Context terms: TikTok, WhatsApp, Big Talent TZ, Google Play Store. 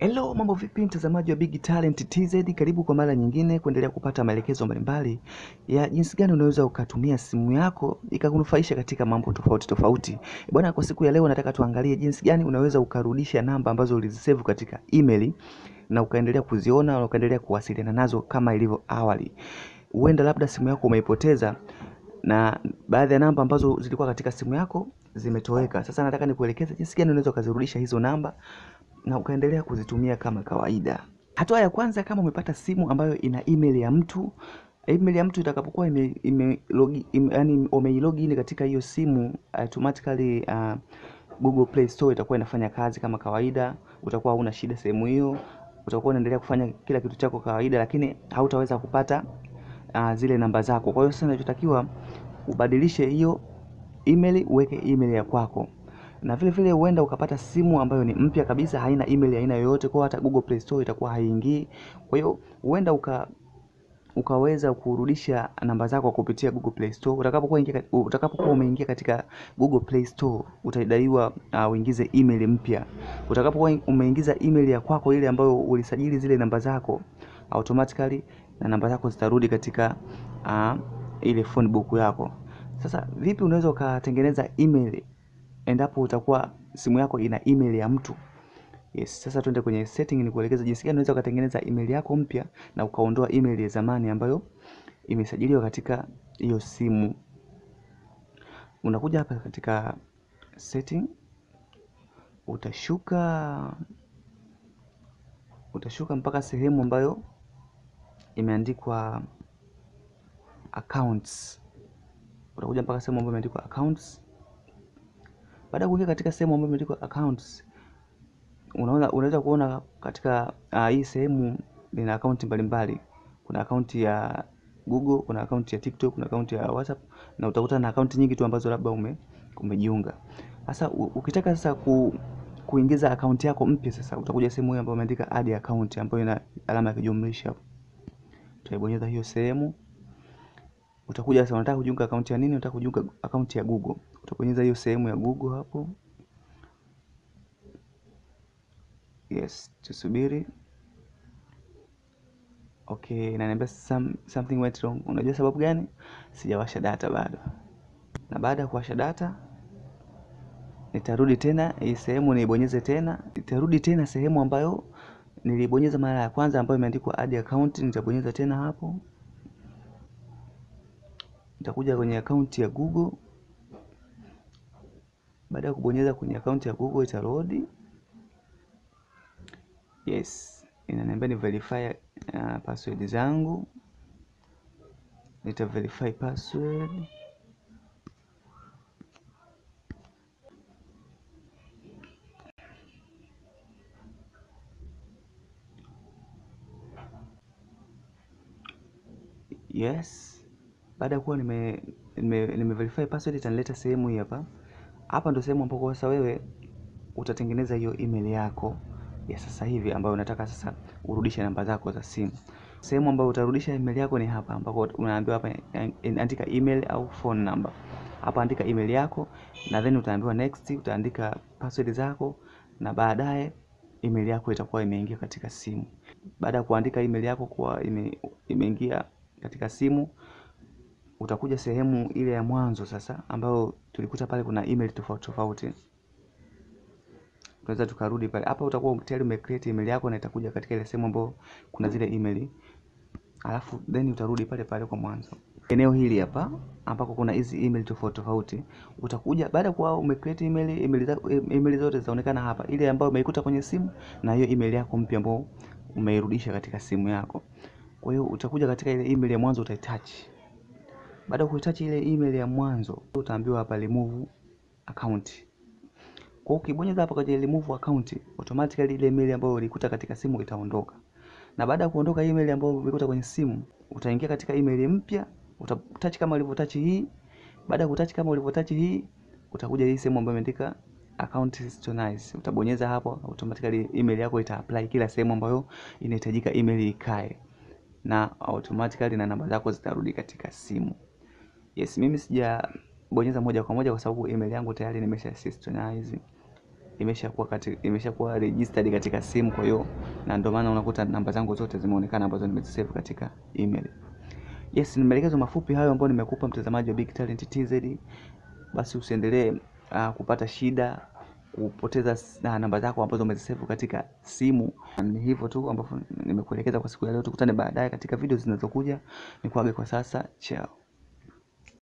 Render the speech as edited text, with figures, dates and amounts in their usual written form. Hello, mambo vipi mtazamaji wa Big Talent TZ, karibu kwa mara nyingine kuendelea kupata maelekezo mbalimbali ya jinsi gani unaweza ukatumia simu yako ikakunufaisha katika mambo tofauti. Bwana, kwa siku ya leo nataka tuangalie jinsi gani unaweza ukarudisha namba ambazo ulizisave katika email na ukaendelea kuziona na ukaendelea kuwasiliana nazo kama ilivyo awali. Uenda labda simu yako umeipoteza na baadhi ya namba ambazo zilikuwa katika simu yako zimetoweka. Sasa nataka nikuelekeze jinsi gani unaweza ukazirudisha hizo namba na ukaendelea kuzitumia kama kawaida. Hatua ya kwanza, kama umepata simu ambayo ina email ya mtu, itakapokuwa umeilogin katika hiyo simu, automatically Google Play Store itakuwa inafanya kazi kama kawaida, utakuwa huna shida sehemu hiyo, utakuwa unaendelea kufanya kila kitu chako kawaida, lakini hautaweza kupata zile namba zako. Kwa hiyo sasa unatakiwa ubadilishe hiyo email, uweke email ya kwako. Na vile vile uenda ukapata simu ambayo ni mpya kabisa, haina email ya aina yoyote, kwa hata Google Play Store itakuwa haingii. Kwa hiyo uenda ukaweza kurudisha namba zako kupitia Google Play Store. Utakapokuwa umeingia katika Google Play Store utadaiwa uingize email mpya. Utakapokuwa umeingiza email ya kwako ile ambayo ulisajili zile namba zako, automatically na namba zako zitarudi katika ile phone book yako. Sasa vipi unaweza ukatengeneza email endapo utakuwa simu yako ina email ya mtu? Yes, sasa tuende kwenye setting ni kuelekeza jinsi gani unaweza ukatengeneza email yako mpya na ukaondoa email ya zamani ambayo imesajiliwa katika hiyo simu. Unakuja hapa katika setting, utashuka mpaka sehemu ambayo imeandikwa accounts. Utakuja mpaka sehemu ambayo imeandikwa accounts. Baada ya kuingia katika sehemu ambayo imeandikwa accounts, unaweza kuona katika hii sehemu ina akaunti mbalimbali. Kuna akaunti ya Google, kuna akaunti ya TikTok, kuna akaunti ya WhatsApp, na utakuta na akaunti nyingi tu ambazo labda umejiunga. Sasa ukitaka sasa kuingiza akaunti yako mpya, sasa utakuja sehemu ambayo imeandika add account ambayo ina alama ya kujumlisha. Utaibonyeza hiyo sehemu. Utakuja sasa, unataka kujiunga akaunti ya nini? Unataka kujiunga akaunti ya Google. Utabonyeza hiyo sehemu ya Google hapo. Yes, tusubiri. Okay, inaniambia something went wrong. Unajua sababu gani? Sijawasha data bado. Na baada ya kuwasha data, nitarudi tena hii sehemu niibonyeze tena. Nitarudi tena sehemu ambayo nilibonyeza mara ya kwanza ambayo imeandikwa add account, nitabonyeza tena hapo. Nitakuja kwenye account ya Google. Baada ya kubonyeza kwenye account ya Google itarudi. Yes, inaniambia ni verify password zangu. Nita verify password. Yes. Baada ya kuwa nime verify password, itanileta sehemu hii hapa. Hapa ndo sehemu ambapo sasa wewe utatengeneza hiyo email yako ya sasa hivi ambayo unataka sasa urudishe namba zako za simu. Sehemu ambayo utarudisha email yako ni hapa ambapo unaambiwa hapa andika email au phone number. Hapa andika email yako na then utaambiwa next, utaandika password zako na baadaye email yako itakuwa imeingia katika simu. Baada ya kuandika email yako kwa imeingia katika simu, utakuja sehemu ile ya mwanzo sasa ambayo tulikuta pale kuna email tofauti. Tunaweza tukarudi pale. Hapa utakuwa tayari umecreate email yako na itakuja katika ile sehemu ambayo kuna zile email. Alafu then utarudi pale pale kwa mwanzo. Eneo hili hapa ambako kuna hizi email tofauti. Utakuja baada kwa umecreate email zote zitaonekana hapa. Ile ambayo umeikuta kwenye simu na hiyo email yako mpya ambayo umeirudisha katika simu yako. Kwa hiyo utakuja katika ile email ya mwanzo utaitouch. Baada ya kuitachi ile email ya mwanzo, utaambiwa hapa remove account. Kwa ukibonyeza hapa kwenye remove account, automatically ile email ambayo ulikuta katika simu itaondoka. Na baada ya kuondoka email ambayo ulikuta kwenye simu, utaingia katika email mpya, utatouch kama ulivotouch hii. Baada ya kutouch kama ulivotouch hii, utakuja hii sehemu ambayo imeandika account synchronize. Utabonyeza hapo, automatically email yako itaapply kila sehemu ambayo inahitajika email ikae. Na automatically na namba zako zitarudi katika simu. Yes, mimi sijabonyeza moja kwa sababu email yangu tayari nimesha synchronize. imeshakuwa registered katika simu, kwa hiyo na ndio maana unakuta namba zangu zote zimeonekana ambazo nimezisave katika email. Yes, ni maelekezo mafupi hayo ambayo nimekupa mtazamaji wa Big Talent TZ. Basi usiendelee kupata shida kupoteza namba zako ambazo umezisave katika simu. Ni hivyo tu ambavyo nimekuelekeza kwa siku ya leo. Tukutane baadaye katika video zinazokuja. Nikuage kwa sasa. Ciao.